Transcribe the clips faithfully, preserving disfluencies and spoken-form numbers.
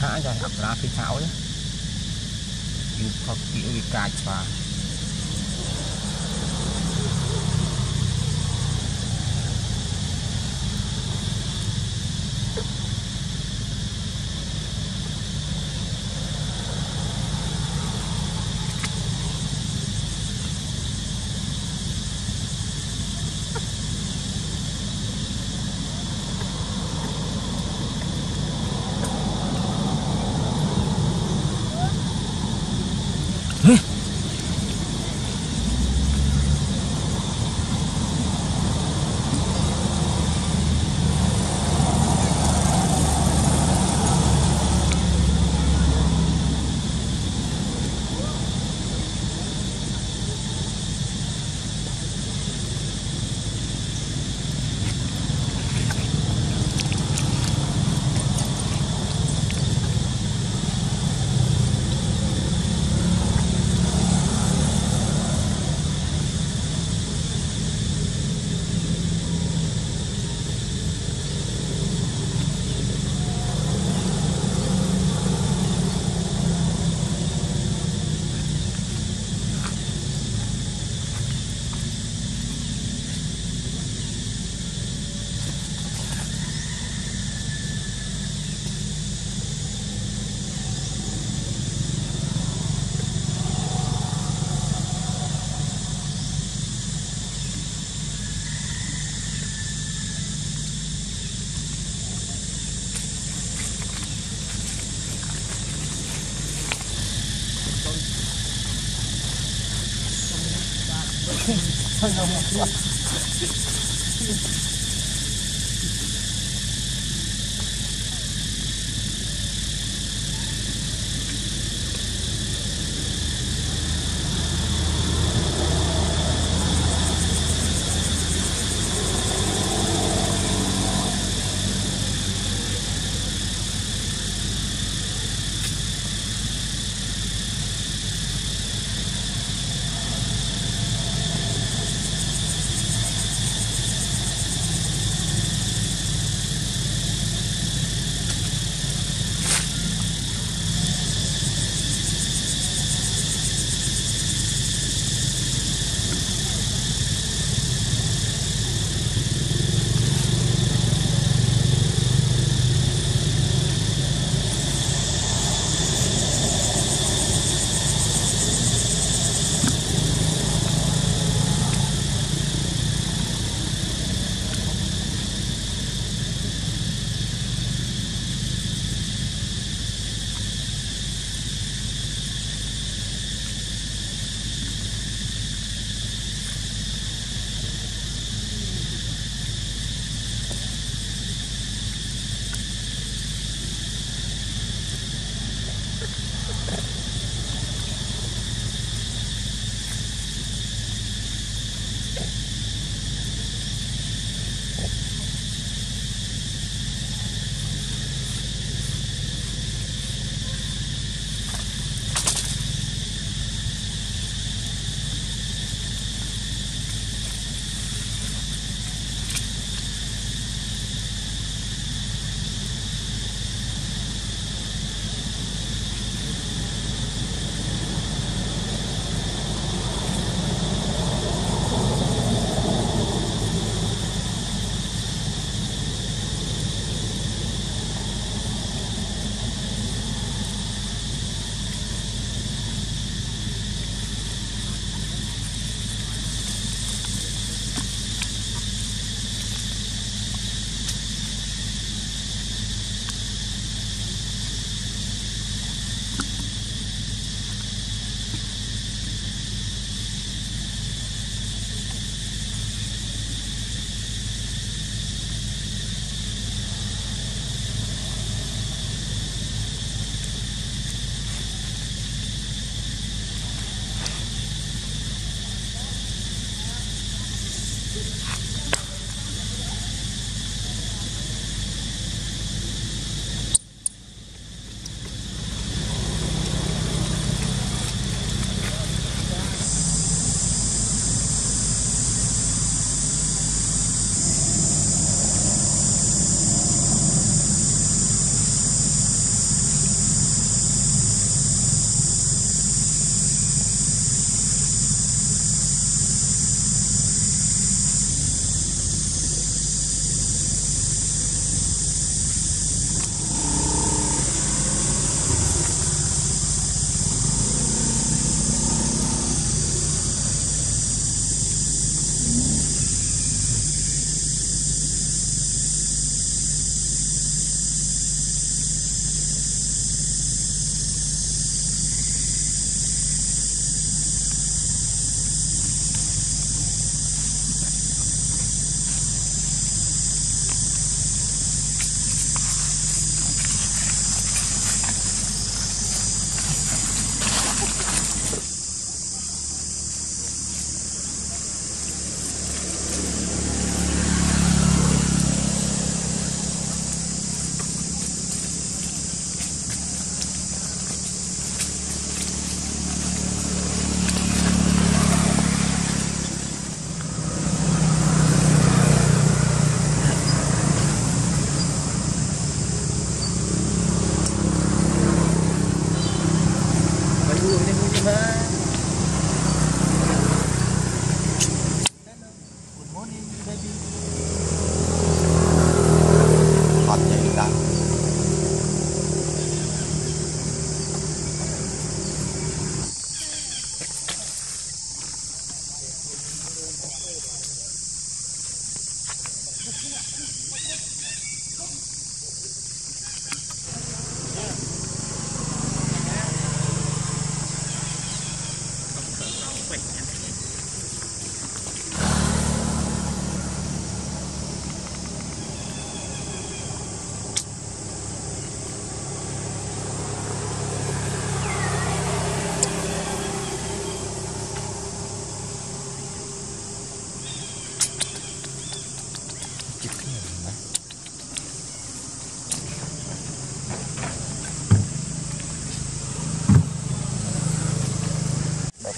thả ra gặp lá phi tháo đấy, dùng khóc kiểu bị cài vào. Hãy subscribe cho kênh Ghiền Mì Gõ.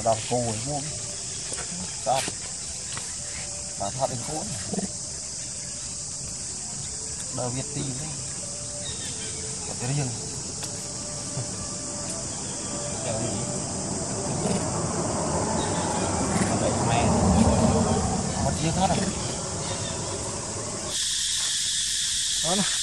đào cù luôn, đào đào tháp đỉnh cũ, đào Việt Tây đấy, còn cái riêng, đào gì, đào đại mẹ, mất riêng hết rồi, đó.